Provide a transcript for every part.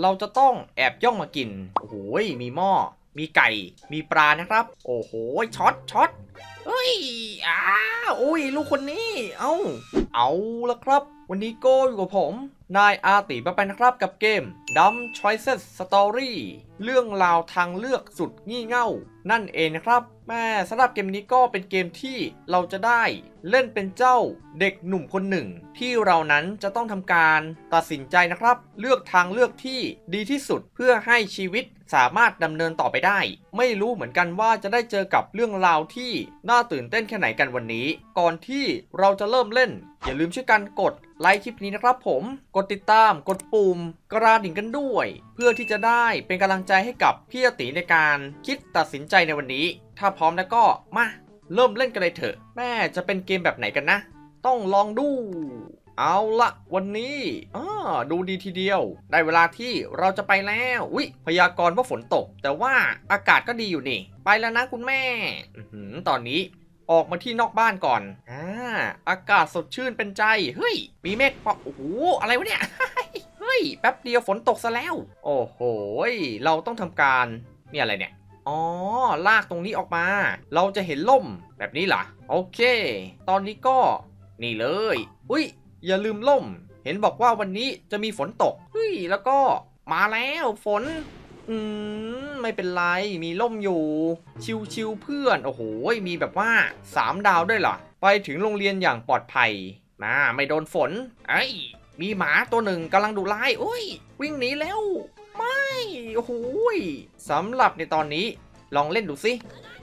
เราจะต้องแอบย่องมากินโอ้โหมีหม้อมีไก่มีปลานะครับโอ้โหช็อตเฮ้ยโอ้ยลูกคนนี้เอาละครับวันนี้โกอยู่กับผมนายอาร์ติมาไปนะครับกับเกม Dumb Choices Story เรื่องราวทางเลือกสุดงี่เง่านั่นเองนะครับแม่สำหรับเกมนี้ก็เป็นเกมที่เราจะได้เล่นเป็นเจ้าเด็กหนุ่มคนหนึ่งที่เรานั้นจะต้องทำการตัดสินใจนะครับเลือกทางเลือกที่ดีที่สุดเพื่อให้ชีวิตสามารถดำเนินต่อไปได้ไม่รู้เหมือนกันว่าจะได้เจอกับเรื่องราวที่น่าตื่นเต้นแค่ไหนกันวันนี้ก่อนที่เราจะเริ่มเล่นอย่าลืมช่วยกันกดไลค์คลิปนี้นะครับผมกดติดตามกดปุ่มกระดิ่งกันด้วยเพื่อที่จะได้เป็นกำลังใจให้กับพี่อาร์ติในการคิดตัดสินใจในวันนี้ถ้าพร้อมแล้วก็มาเริ่มเล่นกันเลยเถอะแม่จะเป็นเกมแบบไหนกันนะต้องลองดูเอาละวันนี้ดูดีทีเดียวได้เวลาที่เราจะไปแล้วอุ๊ยพยากรณ์ว่าฝนตกแต่ว่าอากาศก็ดีอยู่นี่ไปแล้วนะคุณแม่ตอนนี้ออกมาที่นอกบ้านก่อนอากาศสดชื่นเป็นใจเฮ้ยมีเมฆปะโอ้โหอะไรวะเนี่ยเฮ้ยแป๊บเดียวฝนตกซะแล้วโอ้โหเราต้องทำการเนี่ยอะไรเนี่ยอ๋อลากตรงนี้ออกมาเราจะเห็นล่มแบบนี้เหรอโอเคตอนนี้ก็นี่เลยอุ๊ยอย่าลืมล่มเห็นบอกว่าวันนี้จะมีฝนตกเฮ้ยแล้วก็มาแล้วฝนไม่เป็นไรมีล่มอยู่ชิวๆเพื่อนโอ้โหมีแบบว่า3ดาวด้วยเหรอไปถึงโรงเรียนอย่างปลอดภัยมาไม่โดนฝนไอ้มีหมาตัวหนึ่งกำลังดุร้ายอุ้ยวิ่งหนีแล้วไม่โอ้โหสำหรับในตอนนี้ลองเล่นดูสิ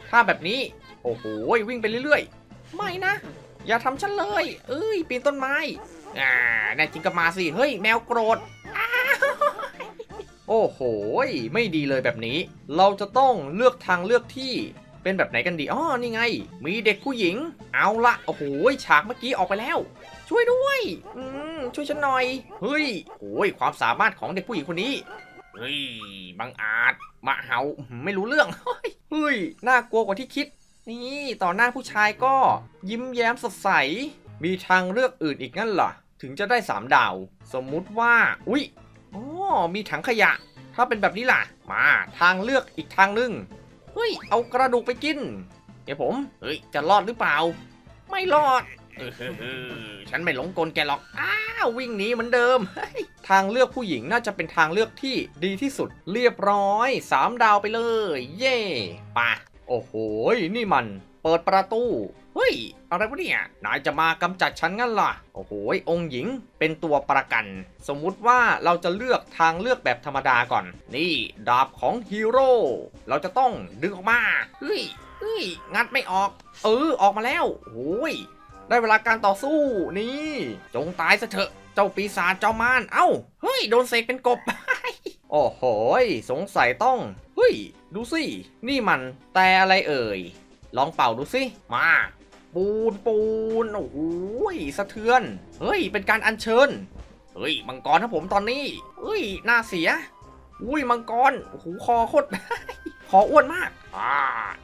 ถ้าแบบนี้โอ้โหวิ่งไปเรื่อยๆไม่นะอย่าทำฉันเลยเอ้ยปีนต้นไม้แน่จริงก็มาสิเฮ้ยแมวโกรธโอ้โหไม่ดีเลยแบบนี้เราจะต้องเลือกทางเลือกที่เป็นแบบไหนกันดีอ๋อนี่ไงมีเด็กผู้หญิงเอาละโอ้โหฉากเมื่อกี้ออกไปแล้วช่วยด้วยช่วยฉันหน่อยเฮ้ยโอ้ยความสามารถของเด็กผู้หญิงคนนี้เฮ้ยบังอาจมาเห่าไม่รู้เรื่องเฮ้ยน่ากลัวกว่าที่คิดนี่ต่อหน้าผู้ชายก็ยิ้มแย้มสดใสมีทางเลือกอื่นอีกงั้นเหรอถึงจะได้3ดาวสมมุติว่าอุ๊ยอ๋อมีถังขยะถ้าเป็นแบบนี้ล่ะมาทางเลือกอีกทางนึงเฮ้ยเอากระดูกไปกินเดี๋ยวผมเฮ้ยจะรอดหรือเปล่าไม่รอดฉันไม่หลงกลแกหรอกวิ่งหนีเหมือนเดิมทางเลือกผู้หญิงน่าจะเป็นทางเลือกที่ดีที่สุดเรียบร้อย3ดาวไปเลยเย่ปะโอ้โหนี่มันเปิดประตูเฮ้ยอะไรวะเนี่ยนายจะมากำจัดฉันงั้นล่ะโอ้โหองค์หญิงเป็นตัวประกันสมมุติว่าเราจะเลือกทางเลือกแบบธรรมดาก่อนนี่ดาบของฮีโร่เราจะต้องดึงออกมาเฮ้ยงัดไม่ออกออกมาแล้วโอ้ยได้เวลาการต่อสู้นี่จงตายซะเถอะเจ้าปีศาจเจ้ามารเฮ้ยโดนเสกเป็นกบ โอ้โหสงสัยต้องเฮ้ยดูสินี่มันแต่อะไรเอ่ยลองเป่าดูสิมาปูนโอ้โหสะเทือนเฮ้ยเป็นการอัญเชิญเฮ้ยมังกรครับผมตอนนี้เฮ้ยน่าเสียอุ้ยมังกรโอ้โหคอโคตร คออ้วนมาก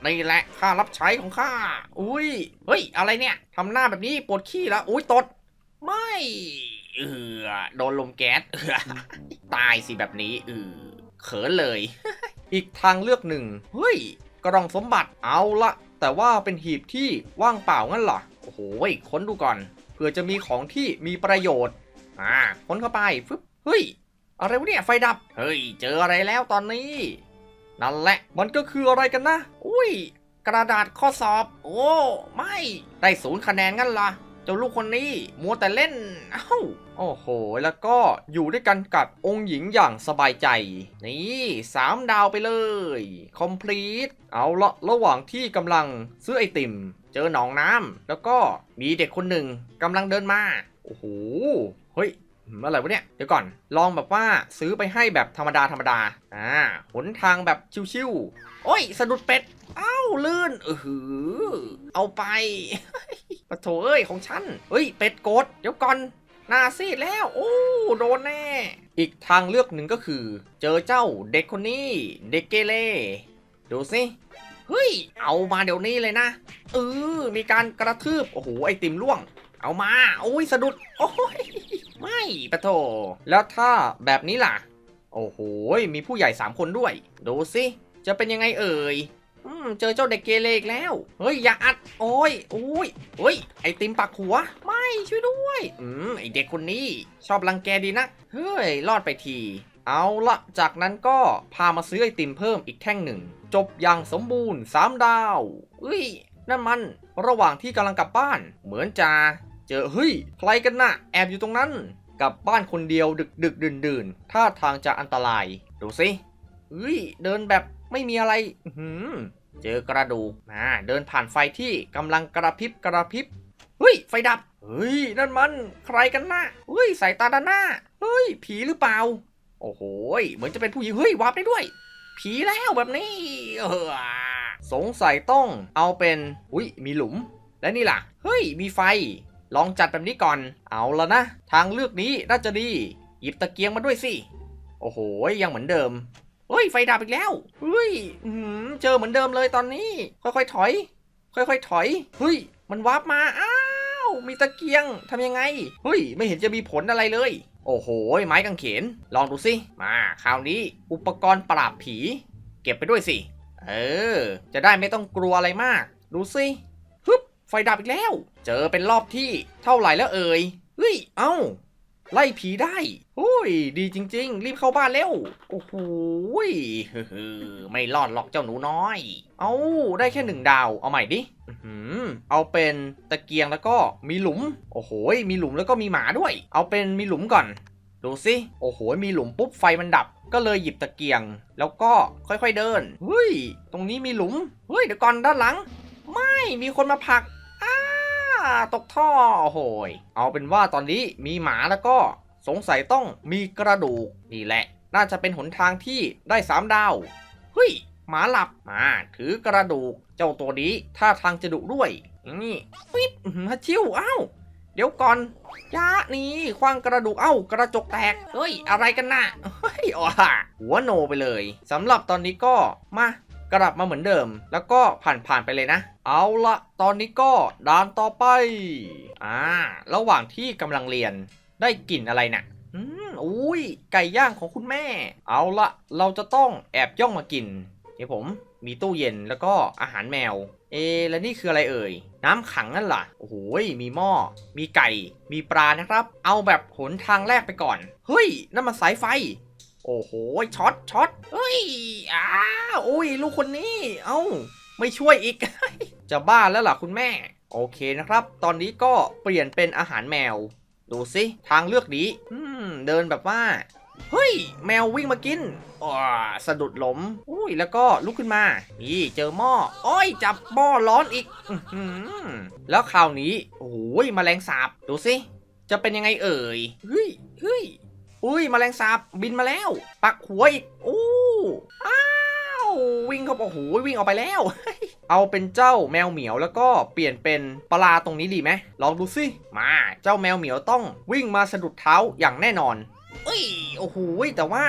นี่แหละข้ารับใช้ของข้าอุ้ยเฮ้ยอะไรเนี่ยทำหน้าแบบนี้ปวดขี้แล้วอุ้ยตดไม่โดนลมแก๊สตายสิแบบนี้เขินเลย อีกทางเลือกหนึ่งเฮ้ยกล่องสมบัติเอาละแต่ว่าเป็นหีบที่ว่างเปล่างั้นเหรอโอ้โหค้นดูก่อนเผื่อจะมีของที่มีประโยชน์ค้นเข้าไปฟึบเฮ้ยอะไรวะเนี่ยไฟดับเฮ้ยเจออะไรแล้วตอนนี้นั่นแหละมันก็คืออะไรกันนะอุ้ยกระดาษข้อสอบโอ้ไม่ได้0คะแนนงั้นล่ะเจ้าลูกคนนี้มัวแต่เล่นโอ้โหแล้วก็อยู่ด้วยกันกับองค์หญิงอย่างสบายใจนี่3ดาวไปเลย complete เอาละระหว่างที่กำลังซื้อไอติมเจอหนองน้ำแล้วก็มีเด็กคนหนึ่งกำลังเดินมาโอ้โหเฮ้ยอะไรวะเนี่ยเดี๋ยวก่อนลองแบบว่าซื้อไปให้แบบธรรมดาหนทางแบบชิวๆโอ้ยสะดุดเป็ดลื่นเอาไป ปะโถเอ้ยของฉันเฮ้ยเป็ดโกดเดี๋ยวก่อนหน้าซีดแล้วโอ้โดนแน่อีกทางเลือกหนึ่งก็คือเจอเจ้าเด็กคนนี้เด็กเกเรดูสิเฮ้ยเอามาเดี๋ยวนี้เลยนะมีการกระทืบโอ้โหไอติมล่วงเอามาโอ้ยสะดุดโอ้ยไม่ปะโถแล้วถ้าแบบนี้ล่ะ โอ้โหมีผู้ใหญ่3คนด้วยดูสิจะเป็นยังไงเอ่ยเจอเจ้าเด็กเกเรอีกแล้วเฮ้ยอย่าอัดโอ้ยโอ้ยเฮ้ยไอติมปากหัวไม่ช่วยด้วยไอเด็กคนนี้ชอบรังแกดีนะเฮ้ยรอดไปทีเอาละจากนั้นก็พามาซื้อไอติมเพิ่มอีกแท่งหนึ่งจบอย่างสมบูรณ์3ดาวเฮ้ยนั่นมันระหว่างที่กำลังกลับบ้านเหมือนจะเจอเฮ้ยใครกันนะแอบอยู่ตรงนั้นกลับบ้านคนเดียวดึกๆดื่นๆท่าทางจะอันตรายดูสิเฮ้ยเดินแบบไม่มีอะไรเจอกระดูกเดินผ่านไฟที่กำลังกระพริบเฮ้ยไฟดับเฮ้ยนั่นมันใครกันนะเฮ้ยสายตาด้านหน้าเฮ้ยผีหรือเปล่าโอ้โหเหมือนจะเป็นผู้หญิงเฮ้ยวาร์ปได้ด้วยผีแล้วแบบนี้สงสัยต้องเอาเป็นอุ้ยมีหลุมและนี่ล่ะเฮ้ยมีไฟลองจัดแบบนี้ก่อนเอาละนะทางเลือกนี้น่าจะดีหยิบตะเกียงมาด้วยสิโอ้โหยังเหมือนเดิมเฮ้ยไฟดับอีกแล้วเฮ้ยเจอเหมือนเดิมเลยตอนนี้ค่อยๆถอยเฮ้ยมันวาร์ปมาอ้าวมีตะเกียงทำยังไงเฮ้ยไม่เห็นจะมีผลอะไรเลยโอ้โหไม้กางเขนลองดูสิมาคราวนี้อุปกรณ์ปราบผีเก็บไปด้วยสิจะได้ไม่ต้องกลัวอะไรมากดูสิฮึบไฟดับอีกแล้วเจอเป็นรอบที่เท่าไหร่แล้วเอ่ยเฮ้ยเอ้าไล่ผีได้โอ้ยดีจริงๆรีบเข้าบ้านเร็วโอ้โหไม่รอดหรอกเจ้าหนูน้อยเอาได้แค่1ดาวเอาใหม่ดิเอาเป็นตะเกียงแล้วก็มีหลุมโอ้โหมีหลุมแล้วก็มีหมาด้วยเอาเป็นมีหลุมก่อนดูสิโอ้โหมีหลุมปุ๊บไฟมันดับก็เลยหยิบตะเกียงแล้วก็ค่อยๆเดินเฮ้ยตรงนี้มีหลุมเฮ้ยเดี๋ยวก่อนด้านหลังไม่มีคนมาผลักตกท่อโอ้โหเอาเป็นว่าตอนนี้มีหมาแล้วก็สงสัยต้องมีกระดูกนี่แหละน่าจะเป็นหนทางที่ได้3ดาวเฮ้ยหมาหลับมาถือกระดูกเจ้าตัวนี้ท่าทางจะดุด้วยนี่ปิ๊บฮัชชิวอ้าวเดี๋ยวก่อนย่านี่คว้างกระดูกเอ้ากระจกแตกเฮ้ยอะไรกันน่ะเฮ้ยหัวโนไปเลยสำหรับตอนนี้ก็มากลับมาเหมือนเดิมแล้วก็ผ่านไปเลยนะเอาละตอนนี้ก็ด่านต่อไประหว่างที่กำลังเรียนได้กลิ่นอะไรนะอุ้ยไก่ย่างของคุณแม่เอาละเราจะต้องแอบย่องมากินเดี๋ยวผมมีตู้เย็นแล้วก็อาหารแมวและนี่คืออะไรเอ่ยน้ำขังนั่นล่ะโอ้โหมีหม้อมีไก่มีปลานะครับเอาแบบหนทางแรกไปก่อนเฮ้ยนั่นมันสายไฟโอ้โหช็อตเฮ้ยอุ้ยลูกคนนี้เอ้าไม่ช่วยอีก จะบ้าแล้วล่ะคุณแม่โอเคนะครับตอนนี้ก็เปลี่ยนเป็นอาหารแมวดูสิทางเลือกนี้เดินแบบว่าเฮ้ยแมววิ่งมากินสะดุดล้มอุ้ยแล้วก็ลุกขึ้นมานี่เจอหม้ออ้อยจับหม้อร้อนอีกแล้วคราวนี้โอ้ยแมลงสาบดูสิจะเป็นยังไงเอ่ยเฮ้ยอุ้ยแมลงสาบบินมาแล้วปักหัวอีกวิ่งเข้าโอ้โหวิ่งออกไปแล้วเอาเป็นเจ้าแมวเหมียวแล้วก็เปลี่ยนเป็นปลาตรงนี้ดีไหมลองดูสิมาเจ้าแมวเหมียวต้องวิ่งมาสะดุดเท้าอย่างแน่นอนโอ้โหแต่ว่า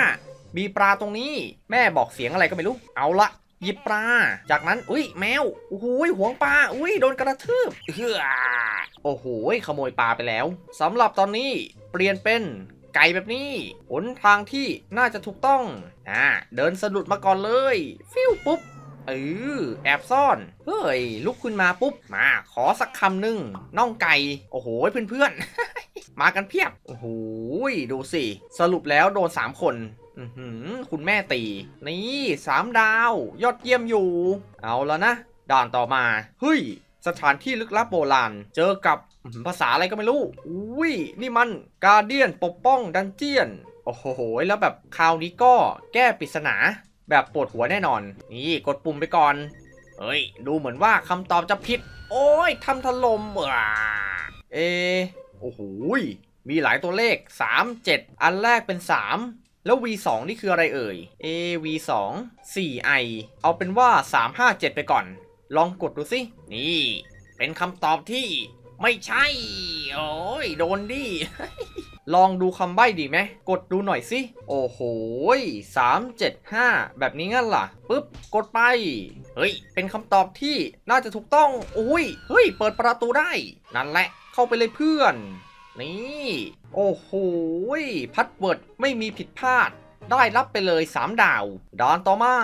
มีปลาตรงนี้แม่บอกเสียงอะไรก็ไม่รู้เอาละหยิบปลาจากนั้นอุ้ยแมวโอ้โหหวงปลาอุ้ยโดนกระทืบโอ้โหขโมยปลาไปแล้วสำหรับตอนนี้เปลี่ยนเป็นไก่แบบนี้หนทางที่น่าจะถูกต้องเดินสะดุดมาก่อนเลยฟิวปุ๊บแอบซ่อนเฮ้ยลุกขึ้นมาปุ๊บมาขอสักคำหนึ่งน่องไก่โอ้โหเพื่อนๆ มากันเพียบโอ้โหดูสิสรุปแล้วโดน3คนคุณแม่ตีนี่3ดาวยอดเยี่ยมอยู่เอาแล้วนะด่านต่อมาเฮ้ยสถานที่ลึกลับโบราณเจอกับภาษาอะไรก็ไม่รู้อุ้ยนี่มันการ์เดียนปกป้องดันเจียนโอ้โหแล้วแบบคราวนี้ก็แก้ปริศนาแบบปวดหัวแน่นอนนี่กดปุ่มไปก่อนเฮ้ยดูเหมือนว่าคำตอบจะผิดโอ้ยทำถล่มโอ้โหมีหลายตัวเลข3 7อันแรกเป็น3แล้ว V2 นี่คืออะไรเอ่ยV2 4I เอาเป็นว่า357ไปก่อนลองกดดูสินี่เป็นคำตอบที่ไม่ใช่โอ้ยโดนดิ ลองดูคำใบ้ดีไหมกดดูหน่อยสิโอ้โห375แบบนี้งั้นล่ะปึ๊บกดไปเฮ้ยเป็นคำตอบที่น่าจะถูกต้องอุ้ยเฮ้ยเปิดประตูได้นั่นแหละเข้าไปเลยเพื่อนนี่โอ้โหพัดเวิร์ดไม่มีผิดพลาด ได้รับไปเลย3ดาวดอนต่อมา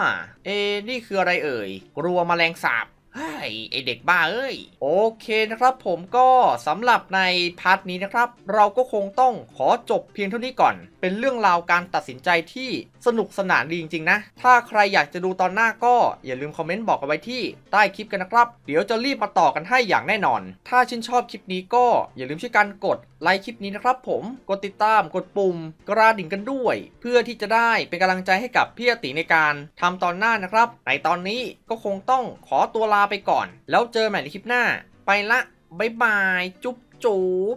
นี่คืออะไรเอ่ยกลัวแมลงสาบเฮ้ยไอเด็กบ้าเอ้ยโอเคนะครับผมก็สำหรับในพาร์ทนี้นะครับเราก็คงต้องขอจบเพียงเท่านี้ก่อนเป็นเรื่องราวการตัดสินใจที่สนุกสนานดีจริงๆนะถ้าใครอยากจะดูตอนหน้าก็อย่าลืมคอมเมนต์บอกกันไว้ที่ใต้คลิปกันนะครับเดี๋ยวจะรีบมาต่อกันให้อย่างแน่นอนถ้าชื่นชอบคลิปนี้ก็อย่าลืมช่วยกันกดไลค์คลิปนี้นะครับผมกดติดตามกดปุ่มกระดิ่งกันด้วยเพื่อที่จะได้เป็นกำลังใจให้กับพี่อาติในการทำตอนหน้านะครับในตอนนี้ก็คงต้องขอตัวลาไปก่อนแล้วเจอใหม่ในคลิปหน้าไปละบ๊ายบายจุ๊บ